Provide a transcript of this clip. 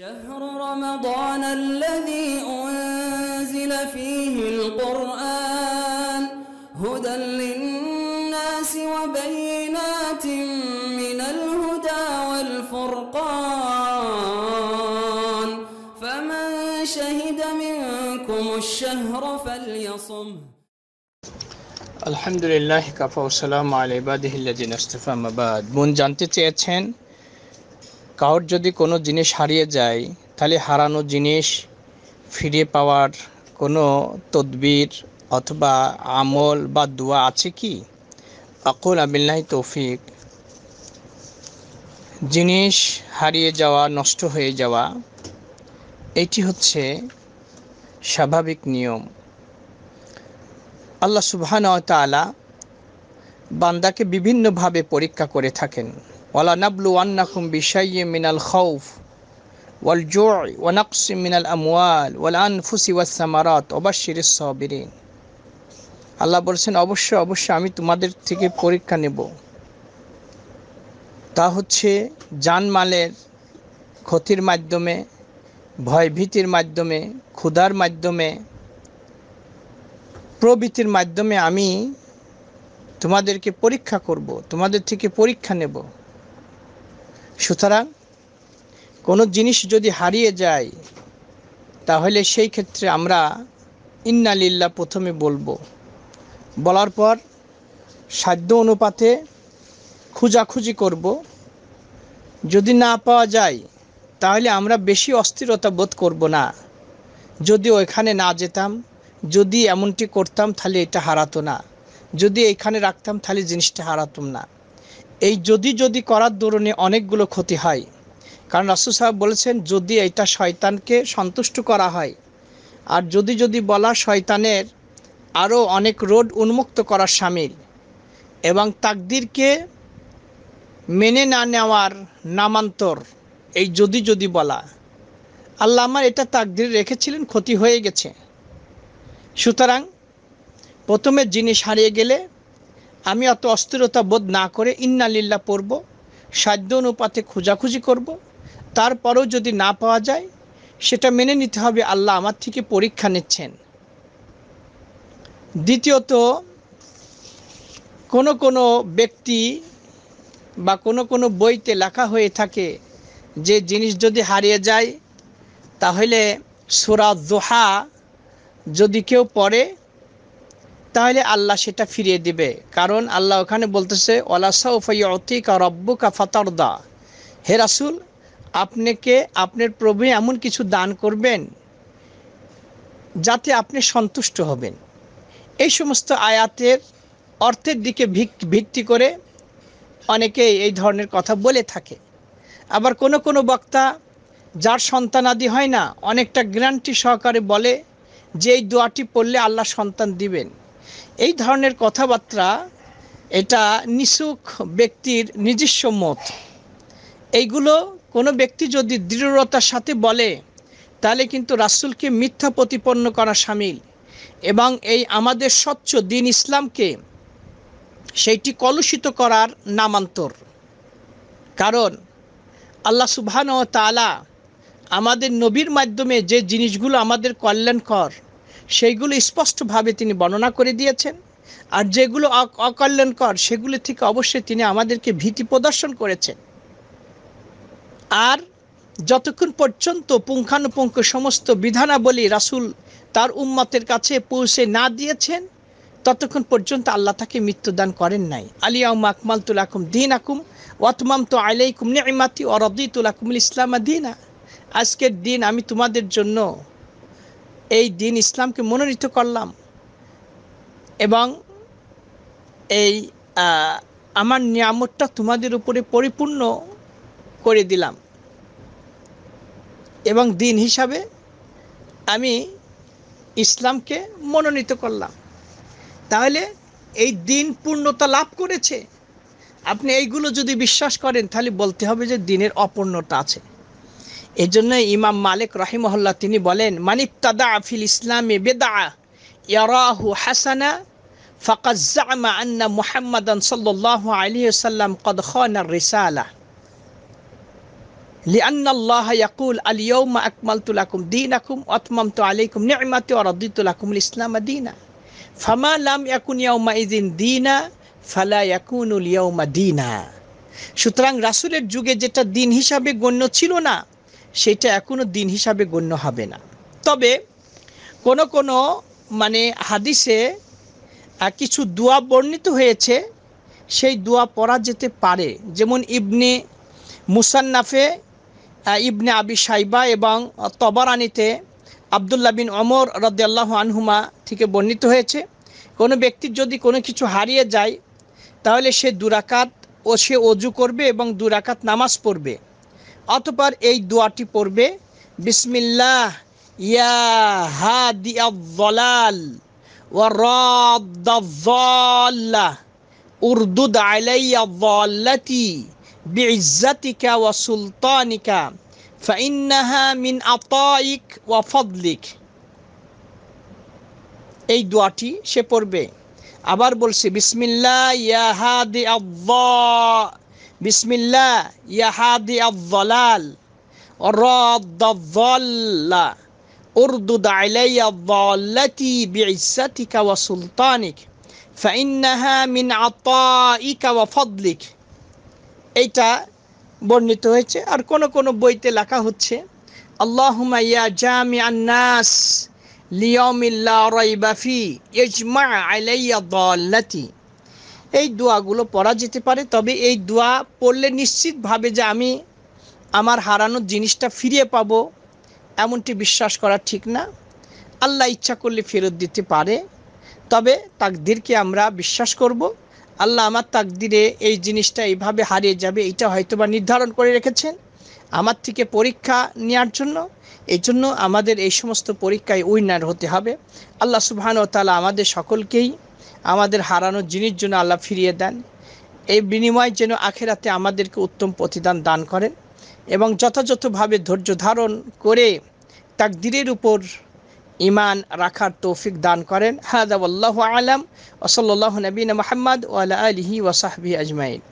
شهر رمضان الذي أنزل فيه القرآن هدى للناس وبينات من الهدى والفرقان فمن شهد منكم الشهر فليصم الحمد لله كفى والسلام على عباده الذين اصطفى ما بعد من জানতে চেয়েছেন কারোর যদি কোনো জিনিস হারিয়ে যায় তাহলে হারানো জিনিস ফিরে পাওয়ার কোনো তদবির অথবা আমল বা দোয়া আছে কি? আকুল আবিল্লাহি তৌফিক। জিনিস হারিয়ে যাওয়া, নষ্ট হয়ে যাওয়া, এটি হচ্ছে স্বাভাবিক নিয়ম। আল্লাহ সুবহানাহু ওয়া তাআলা বান্দাকে বিভিন্নভাবে পরীক্ষা করে থাকেন। ওয়ালা নাবলুওয়ান্নাকুম বিশাইয়্যিন মিনাল খাউফ ওয়াল জুই ওয়া নাকসিম মিনাল আমওয়াল ওয়াল আনফুসি ওয়াস সামারাত ওয়াবাশশিরিস সাবিরিন। আল্লাহ বলেন, অবশ্যই আমি তোমাদের থেকে পরীক্ষা নেব, তা হচ্ছে জানমালের ক্ষতির মাধ্যমে, ভয়ভীতির মাধ্যমে, ক্ষুধার মাধ্যমে প্রবৃত্তির মাধ্যমে। আমি তোমাদেরকে পরীক্ষা করব, তোমাদের থেকে পরীক্ষা নেব। সুতরাং কোনো জিনিস যদি হারিয়ে যায় তাহলে সেই ক্ষেত্রে আমরা ইন্না লিল্লাহ প্রথমে বলবো, বলার পর সাধ্য অনুপাতে খোঁজাখুঁজি করব। যদি না পাওয়া যায় তাহলে আমরা বেশি অস্থিরতা বোধ করব না, যদি ওইখানে না যেতাম, যদি এমনটি করতাম তাহলে এটা হারাতো না, যদি এইখানে রাখতাম তাহলে জিনিসটা হারাতাম না। এই যদি করার দরুনে অনেকগুলো ক্ষতি হয়, কারণ রাসূল সাহেব বলেছেন যদি এটা শয়তানকে সন্তুষ্ট করা হয়, আর যদি বলা শয়তানের আরও অনেক রোড উন্মুক্ত করার শামিল, এবং তাকদিরকে মেনে না নেওয়ার নামান্তর এই যদি বলা। আল্লাহ আমার এটা তাকদির রেখেছিলেন, ক্ষতি হয়ে গেছে। সুতরাং প্রথমে জিনিস হারিয়ে গেলে আমি অত অস্থিরতা বোধ না করে ইন্না লিল্লাহ পড়ব, সাধ্য অনুপাতে খোঁজাখুঁজি করব। তারপরেও যদি না পাওয়া যায় সেটা মেনে নিতে হবে, আল্লাহ আমার থেকে পরীক্ষা নিচ্ছেন। দ্বিতীয়ত, কোনো ব্যক্তি বা কোনো বইতে লেখা হয়ে থাকে যে জিনিস যদি হারিয়ে যায় তাহলে সূরা যুহা যদি কেউ পড়ে তাহলে আল্লাহ সেটা ফিরিয়ে দিবে, কারণ আল্লাহ ওখানে বলতেছে ওয়ালা সাউফা ইউতিকা রাব্বুকা ফাতারদা, হে রাসূল আপনার প্রভু এমন কিছু দান করবেন যাতে আপনি সন্তুষ্ট হবেন। এই সমস্ত আয়াতের অর্থের দিকে ভিত্তি করে অনেকেই এই ধরনের কথা বলে থাকে। আবার কোনো বক্তা যার সন্তানাদি হয় না অনেকটা গ্যারান্টি সহকারে বলে যে এই দোয়াটি পড়লে আল্লাহ সন্তান দিবেন। এই ধরনের কথাবার্তা এটা নিছক ব্যক্তির নিজস্ব মত। এইগুলো কোনো ব্যক্তি যদি দৃঢ়তার সাথে বলে তাহলে কিন্তু রাসূলকে মিথ্যা প্রতিপন্ন করা শামিল, এবং এই আমাদের স্বচ্ছ দিন ইসলামকে সেইটি কলুষিত করার নামান্তর। কারণ আল্লাহ সুবহানাহু ওয়া তাআলা আমাদের নবীর মাধ্যমে যে জিনিসগুলো আমাদের কল্যাণকর সেইগুলো স্পষ্টভাবে তিনি বর্ণনা করে দিয়েছেন, আর যেগুলো অকল্যাণকর সেগুলো থেকে অবশ্যই তিনি আমাদেরকে ভীতি প্রদর্শন করেছেন। আর যতক্ষণ পর্যন্ত পুঙ্খানুপুঙ্খ সমস্ত বিধানাবলী রাসূল তার উম্মতের কাছে পৌঁছে না দিয়েছেন ততক্ষণ পর্যন্ত আল্লাহ তাকে মৃত্যুদান করেন নাই। আলিয়াউমা আকমালতু লাকুম দীনাকুম ওয়া আতমামতু আলাইকুম নি'মাতি ওয়া রাদিতু লাকুমুল ইসলামা দীনা, আজকের দিন আমি তোমাদের জন্য এই দিন ইসলামকে মনোনীত করলাম এবং এই আমার নিয়ামতটা তোমাদের উপরে পরিপূর্ণ করে দিলাম, এবং দিন হিসাবে আমি ইসলামকে মনোনীত করলাম। তাহলে এই দিন পূর্ণতা লাভ করেছে। আপনি এইগুলো যদি বিশ্বাস করেন তাহলে বলতে হবে যে দিনের অপূর্ণতা আছে। এই জন্য ইমাম মালিক রাহিমাহুল্লাহ তিনি বলেন, মানিবতাদা ফিল ইসলামে বেদা ইয়ারাহু হাসানা ফাকাদ জামা আন্না মুহাম্মাদান সাল্লাল্লাহু আলাইহি ওয়াসাল্লাম কদ খানা আর রিসালা। সুতরাং রাসূলের যুগে যেটা দিন হিসাবে গণ্য ছিল না সেটা এখনো দিন হিসাবে গণ্য হবে না। তবে কোন কোন মানে হাদিসে কিছু দোয়া বর্ণিত হয়েছে, সেই দোয়া পড়া যেতে পারে। যেমন ইবনে মুসান্নাফে, ইবনে আবি শাইবা এবং তবারানিতে আব্দুল্লাহ বিন ওমর রাদিয়াল্লাহু আনহুমা থেকে বর্ণিত হয়েছে, কোনো ব্যক্তির যদি কোনো কিছু হারিয়ে যায় তাহলে সে দুরাকাত ও সে ওযু করবে এবং দুরাকাত নামাজ পড়বে, অতঃপর এই দোয়াটি পড়বে, বিসমিল্লাহ ইয়া হাদি আল ওয়া রাদ্দাল্লা উরদুদ আলাইয়া যাল্লাতি বিইজ্জাতিকা ওয়া সুলতানিকা ফাইন্নাহা মিন আতাইক ওয়া ফাদলিক। এই দোয়াটি সে পড়বে। আবার বলছে বিসমিল্লাহ ইয়া হাদি আল, বিসমিল্লাহ ইয়া হাদি আল ওয়া রাদ্দাল্লা উরদুদ আলাইয়া যাল্লাতি বিইজ্জাতিকা ওয়া সুলতানিকা ফাইন্নাহা মিন আতাইকা ওয়া ফাদলিক। এইটা বর্ণিত হয়েছে। আর কোন কোন বইতে লেখা হচ্ছে আল্লাহুম্মা ইয়া জামিআন নাস লিয়াউমিল লা রাইবা ফি ইজমা আলাইয়া দাল্লাতি। এই দোয়াগুলো পড়া যেতে পারে, তবে এই দোয়া পড়লে নিশ্চিতভাবে যে আমি আমার হারানো জিনিসটা ফিরিয়ে পাবো এমনটি বিশ্বাস করা ঠিক না। আল্লাহ ইচ্ছা করলে ফেরত দিতে পারে, তবে তাকদিরকে আমরা বিশ্বাস করব। আল্লাহ আমার তাকদিরে এই জিনিসটা এইভাবে হারিয়ে যাবে এটা হয়তোবা নির্ধারণ করে রেখেছেন আমার থেকে পরীক্ষা নেওয়ার জন্য। এই জন্য আমাদের এই সমস্ত পরীক্ষায় উইনার হতে হবে। আল্লাহ সুবহানাহু ওয়া তাআলা আমাদের সকলকেই আমাদের হারানো জিনিস জন্য আল্লাহ ফিরিয়ে দেন, এই বিনিময় যেন আখিরাতে আমাদেরকে উত্তম প্রতিদান দান করেন এবং যথাযথভাবে ধৈর্য ধারণ করে তাকদিরের উপর ইমান রাখার তৌফিক দান করেন। হাদা ওয়াল্লাহু আলাম ওয়া সাল্লাল্লাহু নবিনা মুহাম্মদ ওয়া আলা আলিহি ওয়া সাহবিহি আজমাইন।